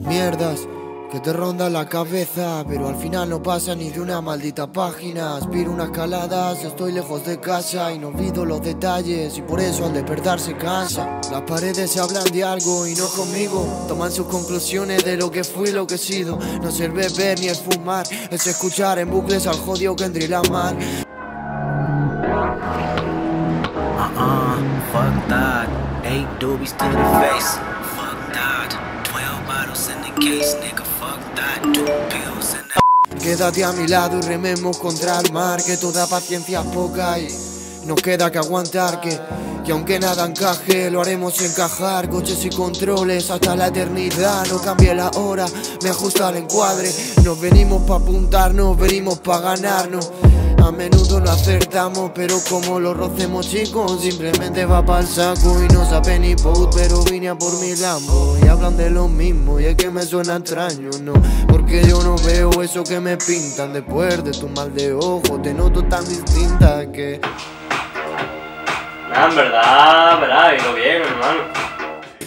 Mierdas que te ronda la cabeza, pero al final no pasa ni de una maldita página. Aspiro unas caladas, estoy lejos de casa y no olvido los detalles, y por eso al despertar se cansa. Las paredes se hablan de algo y no conmigo, toman sus conclusiones de lo que fui y lo que he sido. No es el beber ni el fumar, es escuchar en bucles al jodido Kendrick Lamar. Fuck that, 8 doobies to the face. Quédate a mi lado y rememos contra el mar, que toda paciencia es poca y nos queda que aguantar, que aunque nada encaje lo haremos encajar. Coches y controles hasta la eternidad, no cambie la hora, me ajusta el encuadre. Nos venimos pa' apuntarnos, venimos pa' ganarnos. A menudo lo acertamos, pero como lo rocemos chicos, simplemente va pa'l saco y no sabe ni pot. Pero vine a por mi Lambo y hablan de lo mismo, y es que me suena extraño, no, porque yo no veo eso que me pintan. Después de tu mal de ojo te noto tan distinta que... Nah, en verdad, digo bien, hermano.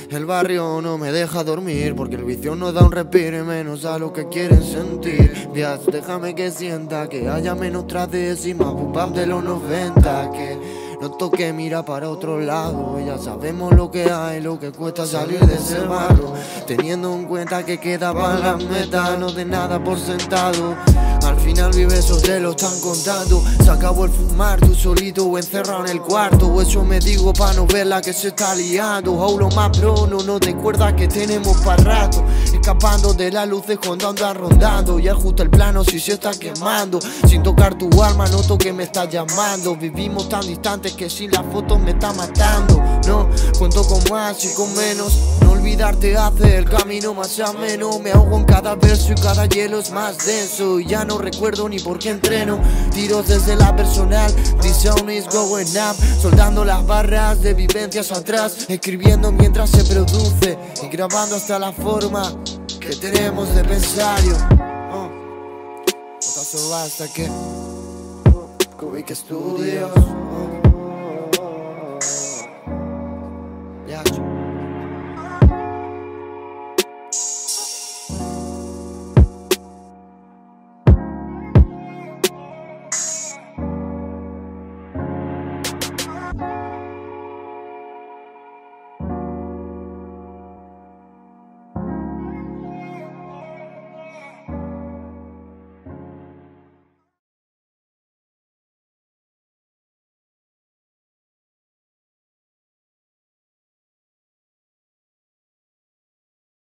El barrio no me deja dormir, porque el vicio no da un respiro, y menos a lo que quieren sentir. Díaz, déjame que sienta que haya menos tras décimas, pop-up de los 90, que no toque, mira para otro lado. Ya sabemos lo que hay, lo que cuesta salir de ese barro, teniendo en cuenta que quedaban las metas, no de nada por sentado. Al final vive eso, te lo están contando. Se acabó el fumar, tú solito o encerrado en el cuarto, o eso me digo pa' no ver la que se está liando. O lo más bro, no te acuerdas que tenemos pa' rato, escapando de las luces cuando andan rondando, y ajusta el plano si se está quemando. Sin tocar tu alma noto que me está llamando, vivimos tan distantes que sin las fotos me está matando. No, cuento con más y con menos, no olvidarte hace el camino más ameno. Me ahogo en cada verso y cada hielo es más denso, y ya no recuerdo ni por qué entreno. Tiros desde la personal, this zone is going up, soldando las barras de vivencias atrás, escribiendo mientras se produce y grabando hasta la forma que tenemos de pensar. Otazo hasta que Kubik Studios.